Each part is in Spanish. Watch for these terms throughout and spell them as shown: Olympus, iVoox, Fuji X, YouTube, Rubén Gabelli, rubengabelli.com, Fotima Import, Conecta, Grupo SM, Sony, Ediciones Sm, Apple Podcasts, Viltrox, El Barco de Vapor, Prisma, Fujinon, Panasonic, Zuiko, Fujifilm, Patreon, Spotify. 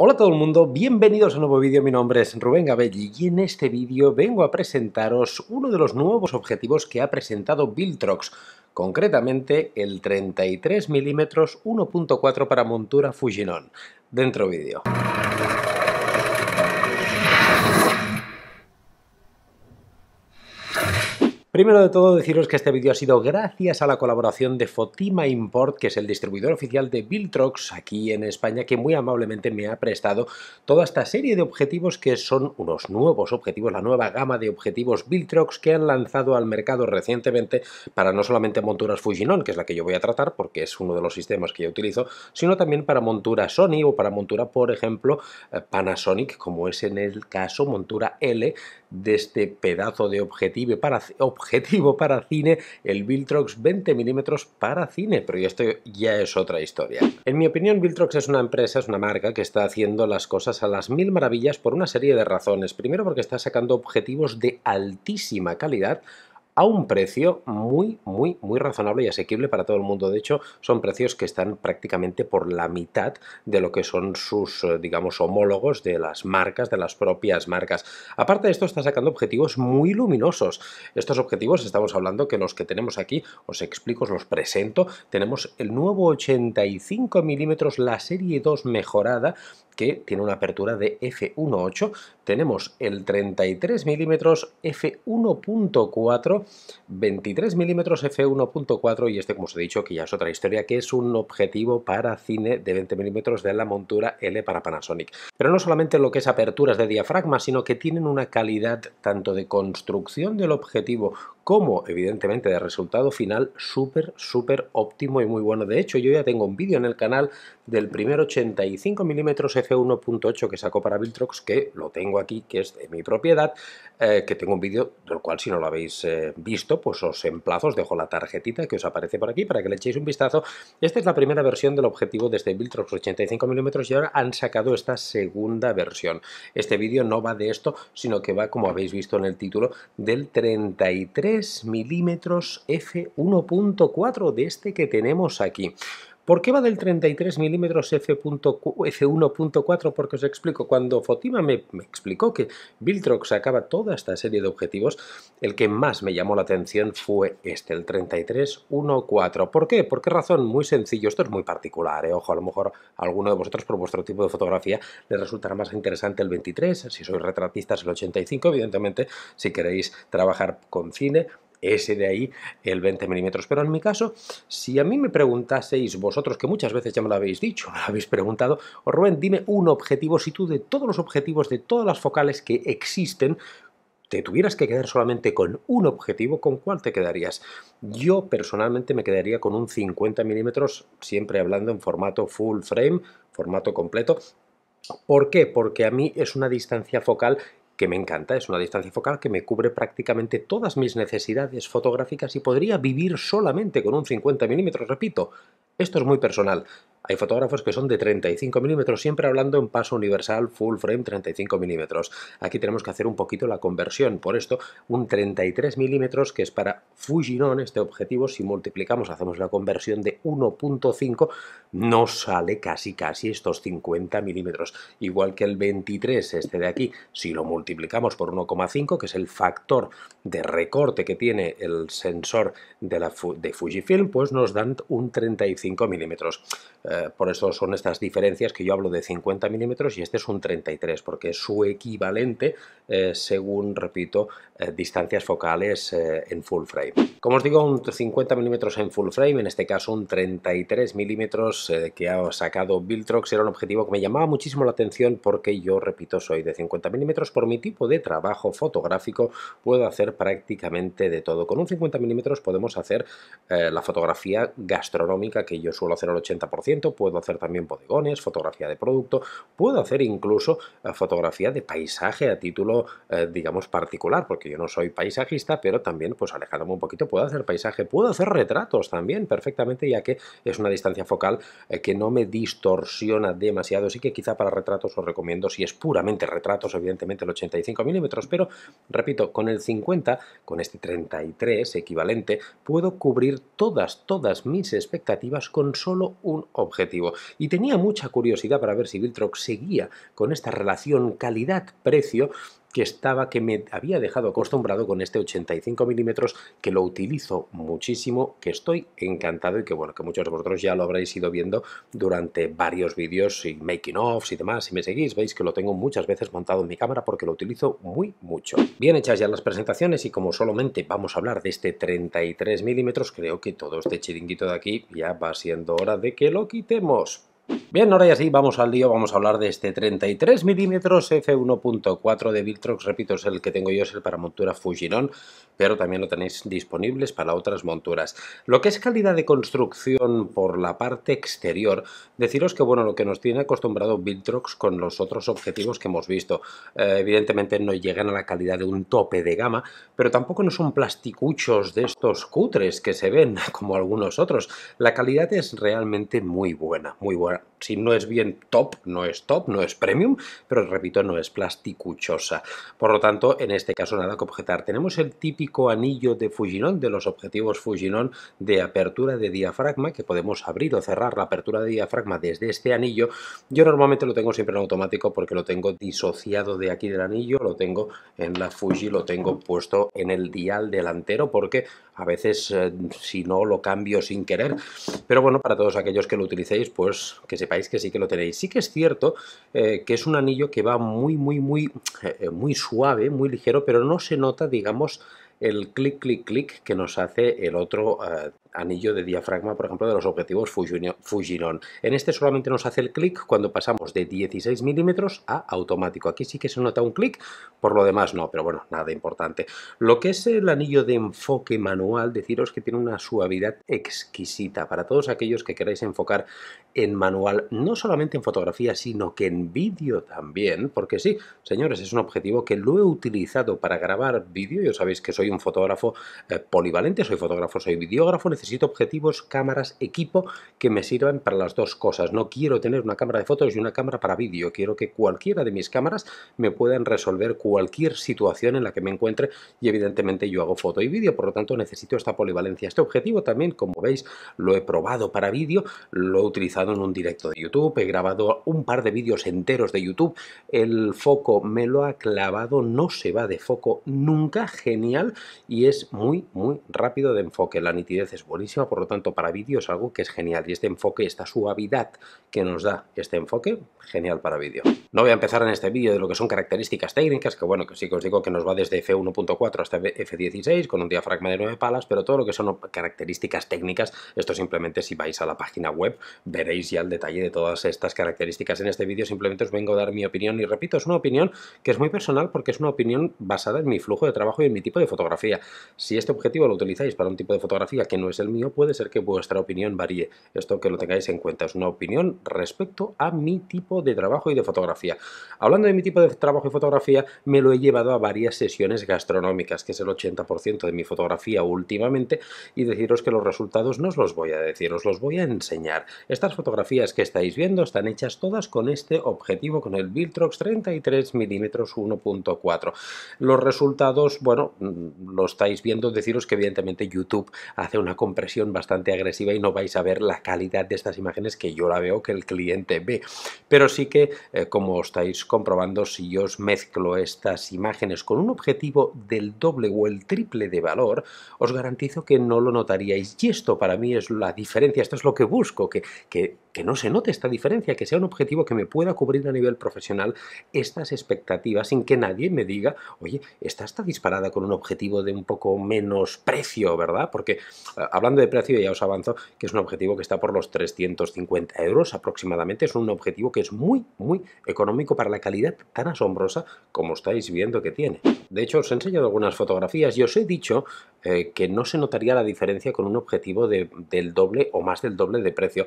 Hola a todo el mundo, bienvenidos a un nuevo vídeo, mi nombre es Rubén Gabelli y en este vídeo vengo a presentaros uno de los nuevos objetivos que ha presentado Viltrox, concretamente el 33 mm 1.4 para montura Fujinon. Dentro vídeo. Primero de todo, deciros que este vídeo ha sido gracias a la colaboración de Fotima Import, que es el distribuidor oficial de Viltrox aquí en España, que muy amablemente me ha prestado toda esta serie de objetivos que son unos nuevos objetivos, la nueva gama de objetivos Viltrox que han lanzado al mercado recientemente para no solamente monturas Fujinon, que es la que yo voy a tratar porque es uno de los sistemas que yo utilizo, sino también para montura Sony o para montura, por ejemplo, Panasonic, como es en el caso montura L de este pedazo de objetivo para objetivo para cine, el Viltrox 20 mm para cine, pero esto ya es otra historia. En mi opinión, Viltrox es una empresa, es una marca que está haciendo las cosas a las mil maravillas por una serie de razones. Primero, porque está sacando objetivos de altísima calidad a un precio muy razonable y asequible para todo el mundo. De hecho, son precios que están prácticamente por la mitad de lo que son sus, digamos, homólogos de las marcas, de las propias marcas. Aparte de esto, está sacando objetivos muy luminosos. Estos objetivos, estamos hablando que los que tenemos aquí, os explico, os los presento. Tenemos el nuevo 85 mm, la serie 2 mejorada, que tiene una apertura de f1.8. Tenemos el 33 mm f1.4, 23 mm f1.4 y este, como os he dicho, que ya es otra historia, que es un objetivo para cine de 20 mm de la montura L para Panasonic. Pero no solamente lo que es aperturas de diafragma, sino que tienen una calidad tanto de construcción del objetivo como evidentemente de resultado final súper óptimo y muy bueno. De hecho, yo ya tengo un vídeo en el canal del primer 85 mm f1.8 que sacó para Viltrox, que lo tengo aquí, que es de mi propiedad, que tengo un vídeo del cual, si no lo habéis visto, pues os emplazo, os dejo la tarjetita que os aparece por aquí para que le echéis un vistazo. Esta es la primera versión del objetivo desde Viltrox 85 mm y ahora han sacado esta segunda versión. Este vídeo no va de esto, sino que va, como habéis visto en el título, del 33 mm f1.4 de este que tenemos aquí. ¿Por qué va del 33 mm f1.4? Porque os explico, cuando Fotima me explicó que Viltrox sacaba toda esta serie de objetivos, el que más me llamó la atención fue este, el 33-1.4. ¿Por qué? ¿Por qué razón? Muy sencillo, esto es muy particular, ¿eh? Ojo, a lo mejor a alguno de vosotros por vuestro tipo de fotografía le resultará más interesante el 23, si sois retratistas el 85, evidentemente, si queréis trabajar con cine, ese de ahí, el 20 mm. Pero en mi caso, si a mí me preguntaseis vosotros, que muchas veces ya me lo habéis dicho, me lo habéis preguntado, o Rubén, dime un objetivo, si tú de todos los objetivos, de todas las focales que existen, te tuvieras que quedar solamente con un objetivo, ¿con cuál te quedarías? Yo personalmente me quedaría con un 50 mm, siempre hablando en formato full frame, formato completo. ¿Por qué? Porque a mí es una distancia focal que me encanta, es una distancia focal que me cubre prácticamente todas mis necesidades fotográficas y podría vivir solamente con un 50 mm, repito, esto es muy personal. Hay fotógrafos que son de 35 mm, siempre hablando en paso universal, full frame, 35 mm. Aquí tenemos que hacer un poquito la conversión, por esto un 33 mm que es para Fujinon, este objetivo, si multiplicamos, hacemos la conversión de 1.5, nos sale casi estos 50 mm. Igual que el 23, este de aquí, si lo multiplicamos por 1.5, que es el factor de recorte que tiene el sensor de Fujifilm, pues nos dan un 35 mm. Por eso son estas diferencias que yo hablo de 50 mm y este es un 33, porque es su equivalente según, repito, distancias focales en full frame. Como os digo, un 50 mm en full frame, en este caso un 33 mm que ha sacado Viltrox, era un objetivo que me llamaba muchísimo la atención porque yo, repito, soy de 50 mm, por mi tipo de trabajo fotográfico puedo hacer prácticamente de todo. Con un 50 mm podemos hacer la fotografía gastronómica que yo suelo hacer al 80%, puedo hacer también bodegones, fotografía de producto, puedo hacer incluso fotografía de paisaje a título, digamos, particular, porque yo no soy paisajista, pero también, pues alejándome un poquito, puedo hacer paisaje, puedo hacer retratos también perfectamente, ya que es una distancia focal que no me distorsiona demasiado, así que quizá para retratos os recomiendo, si es puramente retratos, evidentemente el 85 mm, pero, repito, con el 50, con este 33 equivalente, puedo cubrir todas mis expectativas con solo un objetivo. objetivo. Y tenía mucha curiosidad para ver si Viltrox seguía con esta relación calidad-precio que me había dejado acostumbrado con este 85 milímetros, que lo utilizo muchísimo, que estoy encantado y que bueno, que muchos de vosotros ya lo habréis ido viendo durante varios vídeos y making ofs y demás. Si me seguís, veis que lo tengo muchas veces montado en mi cámara porque lo utilizo muy mucho. Bien hechas ya las presentaciones, y como solamente vamos a hablar de este 33 milímetros, creo que todo este chiringuito de aquí ya va siendo hora de que lo quitemos. Bien, ahora ya sí, vamos al lío, vamos a hablar de este 33 mm f1.4 de Viltrox. Repito, es el que tengo yo, es el para montura Fujinon, pero también lo tenéis disponibles para otras monturas. Lo que es calidad de construcción por la parte exterior, deciros que bueno, lo que nos tiene acostumbrado Viltrox con los otros objetivos que hemos visto. Evidentemente no llegan a la calidad de un tope de gama, pero tampoco no son plasticuchos de estos cutres que se ven como algunos otros. La calidad es realmente muy buena, muy buena. Si no es bien top, no es premium, pero repito, no es plasticuchosa. Por lo tanto, en este caso nada que objetar. Tenemos el típico anillo de Fujinon, de los objetivos Fujinon, de apertura de diafragma, que podemos abrir o cerrar la apertura de diafragma desde este anillo. Yo normalmente lo tengo siempre en automático porque lo tengo disociado de aquí del anillo, lo tengo en la Fuji, lo tengo puesto en el dial delantero porque a veces si no lo cambio sin querer. Pero bueno, para todos aquellos que lo utilicéis, pues que sepáis que sí que lo tenéis. Sí que es cierto que es un anillo que va muy suave, muy ligero, pero no se nota, digamos, el clic, clic, clic que nos hace el otro anillo de diafragma, por ejemplo, de los objetivos Fujinon. En este solamente nos hace el clic cuando pasamos de 16 milímetros a automático. Aquí sí que se nota un clic, por lo demás no, pero bueno, nada importante. Lo que es el anillo de enfoque manual, deciros que tiene una suavidad exquisita para todos aquellos que queráis enfocar en manual, no solamente en fotografía, sino que en vídeo también, porque sí, señores, es un objetivo que lo he utilizado para grabar vídeo. Ya sabéis que soy un fotógrafo polivalente, soy fotógrafo, soy videógrafo, necesito objetivos, cámaras, equipo que me sirvan para las dos cosas. No quiero tener una cámara de fotos y una cámara para vídeo, quiero que cualquiera de mis cámaras me puedan resolver cualquier situación en la que me encuentre, y evidentemente yo hago foto y vídeo, por lo tanto necesito esta polivalencia. Este objetivo también, como veis, lo he probado para vídeo, lo he utilizado en un directo de YouTube, he grabado un par de vídeos enteros de YouTube, el foco me lo ha clavado, no se va de foco nunca, genial. Y es muy rápido de enfoque, la nitidez es buenísima, por lo tanto para vídeo es algo que es genial, y este enfoque, esta suavidad que nos da este enfoque, genial para vídeo. No voy a empezar en este vídeo de lo que son características técnicas, que bueno, que sí que os digo que nos va desde F1.4 hasta F16 con un diafragma de 9 palas, pero todo lo que son características técnicas, esto simplemente si vais a la página web veréis ya el detalle de todas estas características. En este vídeo simplemente os vengo a dar mi opinión, y repito, es una opinión que es muy personal porque es una opinión basada en mi flujo de trabajo y en mi tipo de fotografía. Si este objetivo lo utilizáis para un tipo de fotografía que no es el mío, puede ser que vuestra opinión varíe. Esto que lo tengáis en cuenta, es una opinión respecto a mi tipo de trabajo y de fotografía. Hablando de mi tipo de trabajo y fotografía, me lo he llevado a varias sesiones gastronómicas, que es el 80% de mi fotografía últimamente, y deciros que los resultados no os los voy a decir, os los voy a enseñar. Estas fotografías que estáis viendo están hechas todas con este objetivo, con el Viltrox 33 mm 1.4. Los resultados, bueno, lo estáis viendo. Deciros que evidentemente YouTube hace una compresión bastante agresiva y no vais a ver la calidad de estas imágenes que yo la veo, que el cliente ve, pero sí que como estáis comprobando, si yo os mezclo estas imágenes con un objetivo del doble o el triple de valor, os garantizo que no lo notaríais, y esto para mí es la diferencia, esto es lo que busco, que no se note esta diferencia, que sea un objetivo que me pueda cubrir a nivel profesional estas expectativas sin que nadie me diga, oye, esta está disparada con un objetivo de un poco menos precio, ¿verdad? Porque hablando de precio, ya os avanzo que es un objetivo que está por los 350 euros aproximadamente. Es un objetivo que es muy económico para la calidad tan asombrosa como estáis viendo que tiene. De hecho, os he enseñado algunas fotografías y os he dicho que no se notaría la diferencia con un objetivo del doble o más del doble de precio.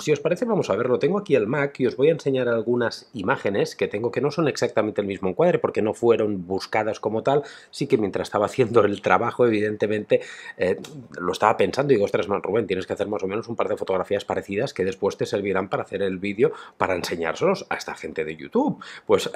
Si os parece, vamos a verlo. Tengo aquí el Mac y os voy a enseñar algunas imágenes que tengo, que no son exactamente el mismo encuadre porque no fueron buscadas como tal. Sí que mientras estaba haciendo el trabajo, evidentemente, lo estaba pensando y digo, ostras, Rubén, tienes que hacer más o menos un par de fotografías parecidas que después te servirán para hacer el vídeo, para enseñárselos a esta gente de YouTube. Pues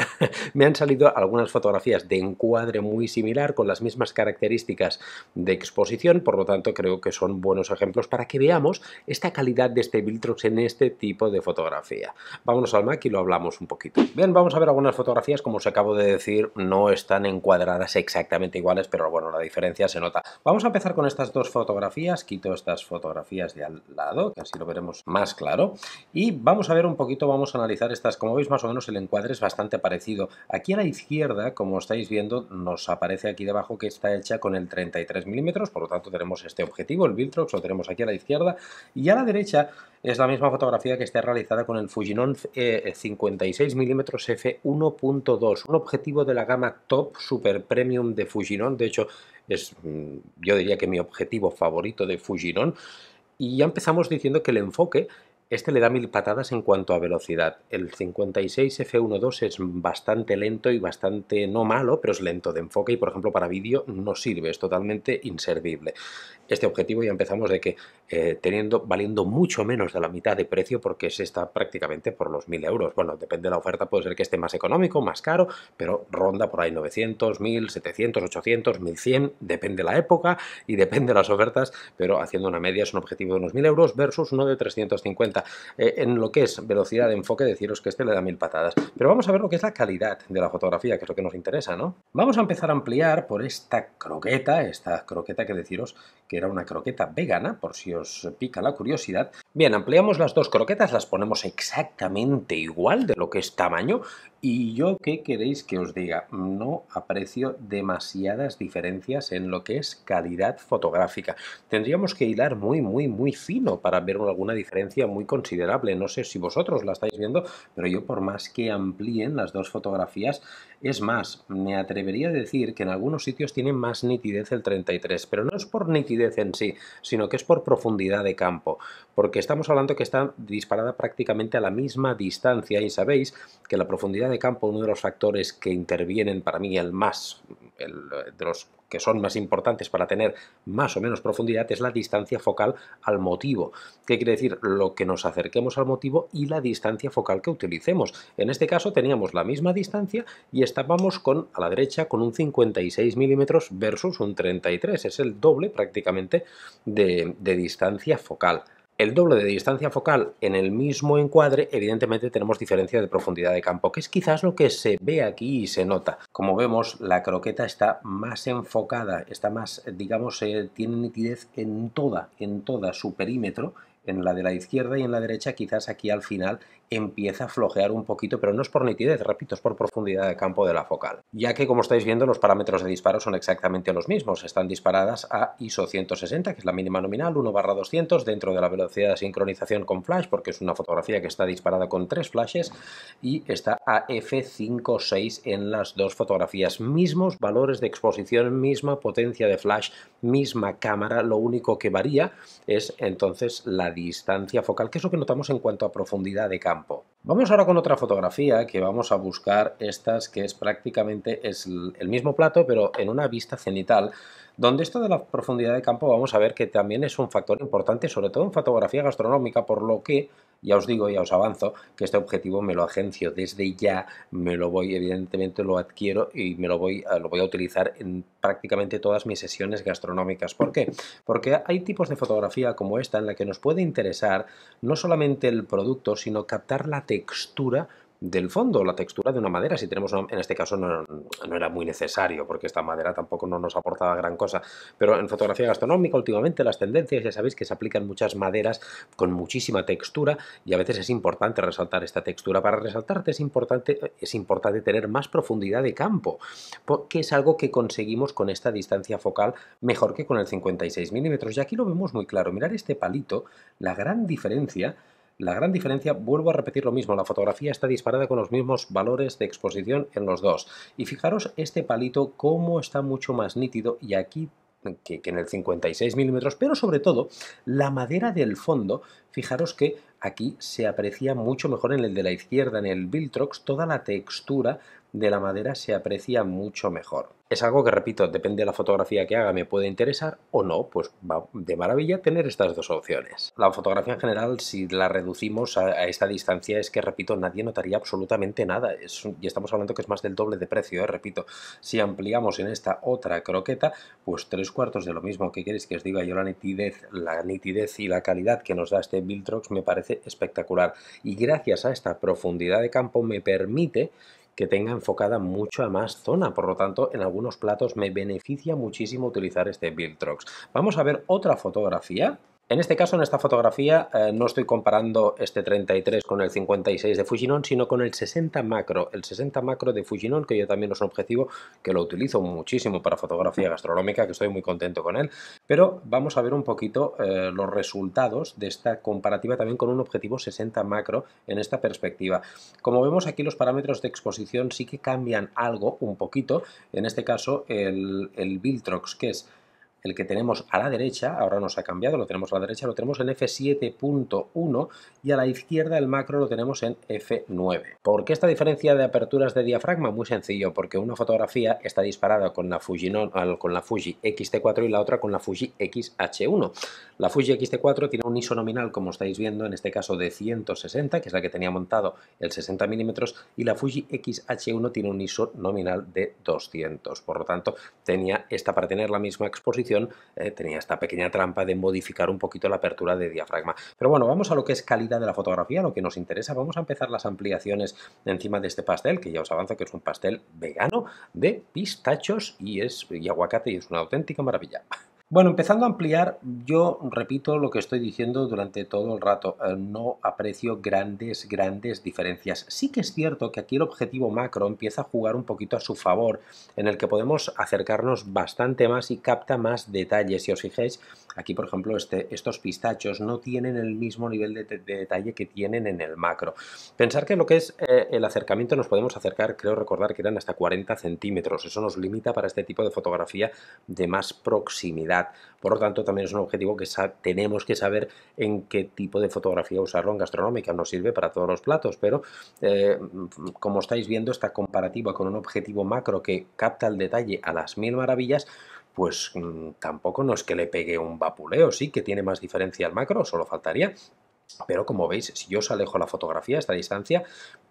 me han salido algunas fotografías de encuadre muy similar, con las mismas características de exposición, por lo tanto creo que son buenos ejemplos para que veamos esta calidad de este Viltrox en este tipo de fotografía. Vámonos al Mac y lo hablamos un poquito. Bien, vamos a ver algunas fotografías, como os acabo de decir, no están encuadradas exactamente iguales, pero bueno, la diferencia se nota. Vamos a empezar con estas dos fotografías, quito estas fotografías de al lado, que así lo veremos más claro, y vamos a ver un poquito, vamos a analizar estas. Como veis, más o menos el encuadre es bastante parecido. Aquí a la izquierda, como estáis viendo, nos aparece aquí debajo que está hecha con el 33 milímetros, por lo tanto tenemos este objetivo, el Viltrox, lo tenemos aquí a la izquierda, y a la derecha es la misma fotografía que está realizada con el Fujinon 56 milímetros f1.2, un objetivo de la gama top super premium de Fujinon. De hecho, es, yo diría que mi objetivo favorito de Fujinon. Y ya empezamos diciendo que el enfoque, este le da mil patadas en cuanto a velocidad. El 56 f1.2 es bastante lento y bastante, no malo, pero es lento de enfoque y, por ejemplo, para vídeo no sirve, es totalmente inservible. Este objetivo ya empezamos de que valiendo mucho menos de la mitad de precio, porque se está prácticamente por los 1.000 euros. Bueno, depende de la oferta, puede ser que esté más económico, más caro, pero ronda por ahí 900, 1.000, 700, 800, 1.100, depende la época y depende de las ofertas, pero haciendo una media es un objetivo de unos 1.000 euros versus uno de 350. En lo que es velocidad de enfoque, deciros que este le da mil patadas. Pero vamos a ver lo que es la calidad de la fotografía, que es lo que nos interesa, ¿no? Vamos a empezar a ampliar por esta croqueta que deciros que era una croqueta vegana, por si os pica la curiosidad. Bien, ampliamos las dos croquetas, las ponemos exactamente igual de lo que es tamaño, y yo, ¿qué queréis que os diga? No aprecio demasiadas diferencias en lo que es calidad fotográfica. Tendríamos que hilar muy, muy, muy fino para ver alguna diferencia muy considerable. No sé si vosotros la estáis viendo, pero yo, por más que amplíen las dos fotografías, es más, me atrevería a decir que en algunos sitios tiene más nitidez el 33, pero no es por nitidez en sí, sino que es por profundidad de campo, porque estamos hablando que está disparada prácticamente a la misma distancia, y sabéis que la profundidad de campo, uno de los factores que intervienen para mí de los que son más importantes para tener más o menos profundidad, es la distancia focal al motivo. ¿Qué quiere decir? Lo que nos acerquemos al motivo y la distancia focal que utilicemos. En este caso teníamos la misma distancia y estábamos a la derecha con un 56 milímetros versus un 33. Es el doble prácticamente de distancia focal. El doble de distancia focal en el mismo encuadre, evidentemente tenemos diferencia de profundidad de campo, que es quizás lo que se ve aquí y se nota. Como vemos, la croqueta está más enfocada, está más, digamos, tiene nitidez en toda su perímetro, en la de la izquierda y en la derecha, quizás aquí al final empieza a flojear un poquito, pero no es por nitidez, repito, es por profundidad de campo de la focal, ya que, como estáis viendo, los parámetros de disparo son exactamente los mismos, están disparadas a ISO 160, que es la mínima nominal, 1/200, dentro de la velocidad de sincronización con flash, porque es una fotografía que está disparada con 3 flashes, y está a f5.6 en las dos fotografías, mismos valores de exposición, misma potencia de flash, misma cámara, lo único que varía es entonces la distancia focal, que es lo que notamos en cuanto a profundidad de campo. Vamos ahora con otra fotografía, que vamos a buscar estas, que es prácticamente el mismo plato, pero en una vista cenital, donde esto de la profundidad de campo vamos a ver que también es un factor importante, sobre todo en fotografía gastronómica, por lo que ya os digo, ya os avanzo, que este objetivo me lo agencio desde ya, me lo voy, evidentemente lo adquiero y lo voy a utilizar en prácticamente todas mis sesiones gastronómicas. ¿Por qué? Porque hay tipos de fotografía como esta en la que nos puede interesar no solamente el producto, sino captar la textura del fondo, la textura de una madera. Si tenemos en este caso no era muy necesario, porque esta madera tampoco no nos aportaba gran cosa, pero en fotografía gastronómica últimamente las tendencias, ya sabéis que se aplican muchas maderas con muchísima textura, y a veces es importante resaltar esta textura. Para resaltarte es importante tener más profundidad de campo, porque es algo que conseguimos con esta distancia focal mejor que con el 56 milímetros, y aquí lo vemos muy claro. Mirad este palito, la gran diferencia, vuelvo a repetir lo mismo, la fotografía está disparada con los mismos valores de exposición en los dos. Y fijaros este palito cómo está mucho más nítido y aquí que en el 56 milímetros, pero sobre todo la madera del fondo, fijaros que aquí se aprecia mucho mejor en el de la izquierda, en el Viltrox, toda la textura de la madera se aprecia mucho mejor. Es algo que, repito, depende de la fotografía que haga, me puede interesar o no, pues va de maravilla tener estas dos opciones. La fotografía en general, si la reducimos a esta distancia, es que, repito, nadie notaría absolutamente nada. Y estamos hablando que es más del doble de precio, repito. Si ampliamos en esta otra croqueta, pues 3/4 de lo mismo. ¿Qué queréis que os diga? Yo la nitidez y la calidad que nos da este Viltrox me parece espectacular. Y gracias a esta profundidad de campo me permite que tenga enfocada mucho a más zona, por lo tanto en algunos platos me beneficia muchísimo utilizar este Viltrox. Vamos a ver otra fotografía. En este caso, en esta fotografía, no estoy comparando este 33 con el 56 de Fujinon, sino con el 60 macro. El 60 macro de Fujinon, que yo también es un objetivo que lo utilizo muchísimo para fotografía gastronómica, que estoy muy contento con él. Pero vamos a ver un poquito los resultados de esta comparativa también con un objetivo 60 macro en esta perspectiva. Como vemos aquí, los parámetros de exposición sí que cambian algo, un poquito. En este caso, el Viltrox, que es el que tenemos a la derecha, ahora nos ha cambiado, lo tenemos a la derecha, lo tenemos en f7.1 y a la izquierda el macro lo tenemos en f9. ¿Por qué esta diferencia de aperturas de diafragma? Muy sencillo, porque una fotografía está disparada con la Fujinon, con la Fuji X-T4 y la otra con la Fuji X-H1. La Fuji X-T4 tiene un ISO nominal, como estáis viendo, en este caso de 160, que es la que tenía montado el 60 milímetros, y la Fuji X-H1 tiene un ISO nominal de 200. Por lo tanto, tenía esta, para tener la misma exposición, tenía esta pequeña trampa de modificar un poquito la apertura de diafragma. Pero bueno, vamos a lo que es calidad de la fotografía, lo que nos interesa. Vamos a empezar las ampliaciones encima de este pastel, que ya os avanzo que es un pastel vegano de pistachos y aguacate, y es una auténtica maravilla. Bueno, empezando a ampliar, yo repito lo que estoy diciendo durante todo el rato, no aprecio grandes diferencias. Sí que es cierto que aquí el objetivo macro empieza a jugar un poquito a su favor, en el que podemos acercarnos bastante más y capta más detalles. Si os fijáis, aquí por ejemplo estos pistachos no tienen el mismo nivel de detalle que tienen en el macro. Pensar que lo que es el acercamiento, nos podemos acercar, creo recordar que eran hasta 40 centímetros, eso nos limita para este tipo de fotografía de más proximidad. Por lo tanto, también es un objetivo que tenemos que saber en qué tipo de fotografía usarlo. En gastronómica no sirve para todos los platos, pero como estáis viendo, esta comparativa con un objetivo macro que capta el detalle a las mil maravillas, pues tampoco no es que le pegue un vapuleo. Sí que tiene más diferencia al macro, solo faltaría. Pero como veis, si yo os alejo la fotografía a esta distancia,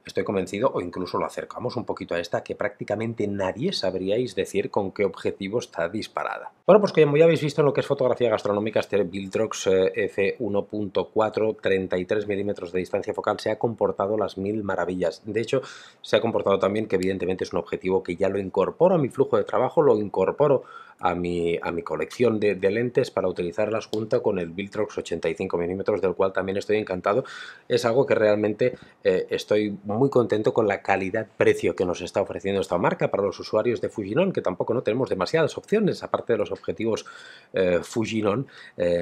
estoy convencido, o incluso lo acercamos un poquito a esta, que prácticamente nadie sabríais decir con qué objetivo está disparada. Bueno, pues como ya habéis visto en lo que es fotografía gastronómica, este Viltrox f1.4, 33 milímetros de distancia focal, se ha comportado las mil maravillas. De hecho, se ha comportado también, que evidentemente es un objetivo que ya lo incorporo a mi flujo de trabajo, lo incorporo a mi colección de lentes para utilizarlas junto con el Viltrox 85 milímetros, del cual también estoy encantado. Es algo que realmente estoy muy contento con la calidad-precio que nos está ofreciendo esta marca para los usuarios de Fujinon, que tampoco no tenemos demasiadas opciones, aparte de los objetivos Fujinon,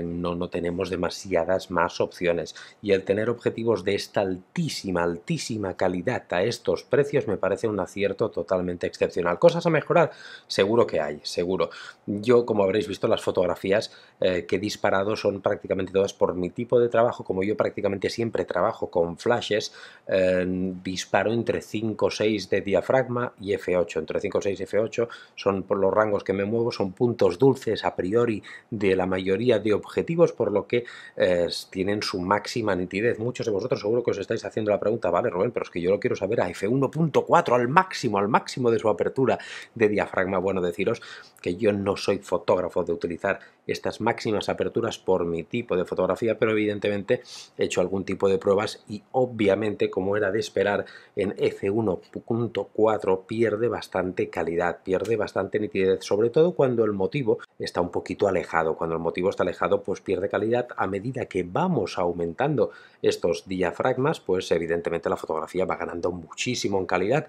no tenemos demasiadas más opciones, y el tener objetivos de esta altísima calidad a estos precios me parece un acierto totalmente excepcional. Cosas a mejorar, seguro que hay, seguro. Yo, como habréis visto, las fotografías que he disparado son prácticamente todas por mi tipo de trabajo. Como yo prácticamente siempre trabajo con flashes, disparo entre 5 o 6 de diafragma y F8. Entre 5 o 6 y F8 son por los rangos que me muevo, son puntos dulces a priori de la mayoría de objetivos, por lo que tienen su máxima nitidez. Muchos de vosotros seguro que os estáis haciendo la pregunta, vale Rubén, pero es que yo lo quiero saber a F1.4 al máximo de su apertura de diafragma. Bueno, deciros que yo no soy fotógrafo de utilizar estas máximas aperturas por mi tipo de fotografía, pero evidentemente he hecho algún tipo de pruebas y obviamente, como era de esperar, en F1.4 pierde bastante calidad, pierde bastante nitidez, sobre todo cuando el motivo está un poquito alejado. Cuando el motivo está alejado, pues pierde calidad. A medida que vamos aumentando estos diafragmas, pues evidentemente la fotografía va ganando muchísimo en calidad.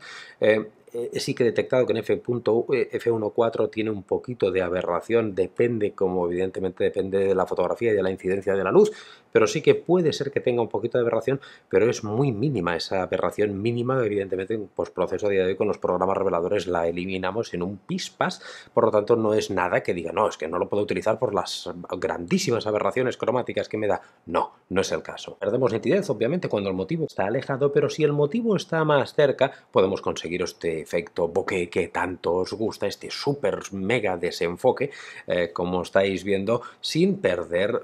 Sí que he detectado que en F1.4 tiene un poquito de aberración, depende, como evidentemente depende de la fotografía y de la incidencia de la luz, pero sí que puede ser que tenga un poquito de aberración, pero es muy mínima esa aberración mínima. Evidentemente en postproceso a día de hoy con los programas reveladores la eliminamos en un pispas, por lo tanto no es nada que diga, no, es que no lo puedo utilizar por las grandísimas aberraciones cromáticas que me da. No, no es el caso. Perdemos nitidez, obviamente, cuando el motivo está alejado, pero si el motivo está más cerca podemos conseguir este efecto bokeh que tanto os gusta, este súper mega desenfoque, como estáis viendo, sin perder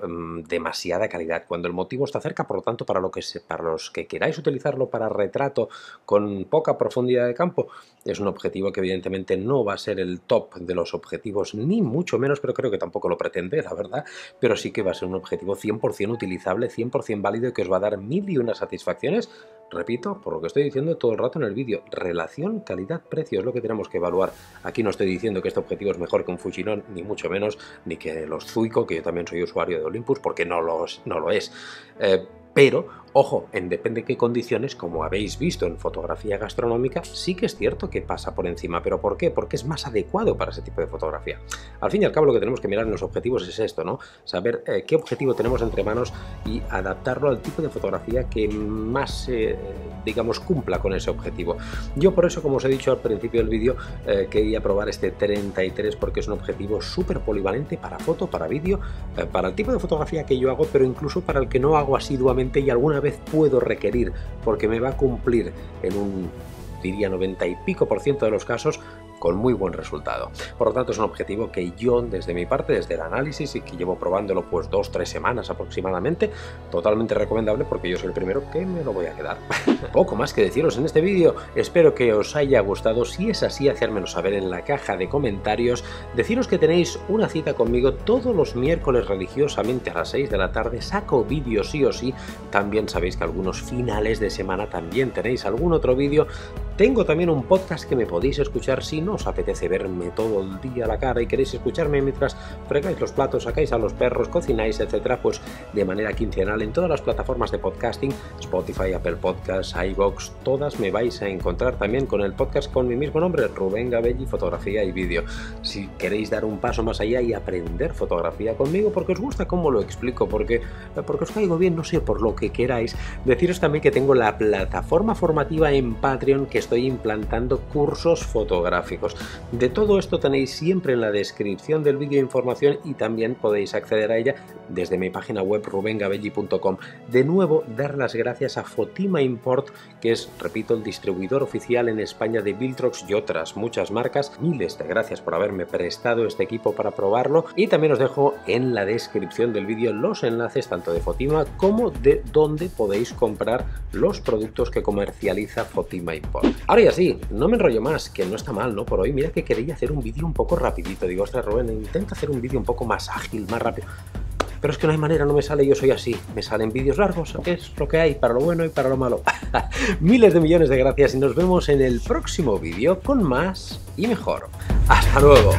demasiada calidad cuando el motivo está cerca. Por lo tanto, para los que queráis utilizarlo para retrato con poca profundidad de campo, es un objetivo que evidentemente no va a ser el top de los objetivos, ni mucho menos, pero creo que tampoco lo pretende, la verdad, pero sí que va a ser un objetivo 100% utilizable, 100% válido y que os va a dar mil y una satisfacciones. Repito, por lo que estoy diciendo todo el rato en el vídeo, relación calidad-precio es lo que tenemos que evaluar. Aquí no estoy diciendo que este objetivo es mejor que un Fujinon, ni mucho menos, ni que los Zuiko, que yo también soy usuario de Olympus, porque no lo es. Pero, ojo, en depende de qué condiciones, como habéis visto en fotografía gastronómica, sí que es cierto que pasa por encima. ¿Pero por qué? Porque es más adecuado para ese tipo de fotografía. Al fin y al cabo, lo que tenemos que mirar en los objetivos es esto, ¿no? Saber qué objetivo tenemos entre manos y adaptarlo al tipo de fotografía que más, digamos, cumpla con ese objetivo. Yo por eso, como os he dicho al principio del vídeo, quería probar este 33 porque es un objetivo súper polivalente para foto, para vídeo, para el tipo de fotografía que yo hago, pero incluso para el que no hago asiduamente y alguna vez puedo requerir, porque me va a cumplir en un, diría, 90 y pico % de los casos con muy buen resultado. Por lo tanto, es un objetivo que yo, desde mi parte, desde el análisis, y que llevo probándolo pues 2-3 semanas aproximadamente, totalmente recomendable, porque yo soy el primero que me lo voy a quedar. Poco más que deciros en este vídeo, espero que os haya gustado. Si es así, hacérmelo saber en la caja de comentarios. Deciros que tenéis una cita conmigo todos los miércoles religiosamente a las 6 de la tarde, saco vídeos sí o sí. También sabéis que algunos finales de semana también tenéis algún otro vídeo. Tengo también un podcast que me podéis escuchar si no os apetece verme todo el día a la cara y queréis escucharme mientras fregáis los platos, sacáis a los perros, cocináis, etcétera, pues de manera quincenal en todas las plataformas de podcasting, Spotify, Apple Podcasts, iVoox, todas me vais a encontrar también con el podcast con mi mismo nombre, Rubén Gabelli, fotografía y vídeo. Si queréis dar un paso más allá y aprender fotografía conmigo porque os gusta cómo lo explico, porque os caigo bien, no sé, por lo que queráis, deciros también que tengo la plataforma formativa en Patreon, que estoy implantando cursos fotográficos. De todo esto tenéis siempre en la descripción del vídeo información y también podéis acceder a ella desde mi página web rubengabelli.com. De nuevo, dar las gracias a Fotima Import, que es, repito, el distribuidor oficial en España de Viltrox y otras muchas marcas. Miles de gracias por haberme prestado este equipo para probarlo, y también os dejo en la descripción del vídeo los enlaces tanto de Fotima como de donde podéis comprar los productos que comercializa Fotima Import. Ahora ya sí, no me enrollo más, que no está mal, ¿no? Por hoy, mira que quería hacer un vídeo un poco rapidito. Digo, ostras, Rubén, intenta hacer un vídeo un poco más ágil, más rápido. Pero es que no hay manera, no me sale, yo soy así. Me salen vídeos largos, es lo que hay, para lo bueno y para lo malo. Miles de millones de gracias y nos vemos en el próximo vídeo con más y mejor. ¡Hasta luego!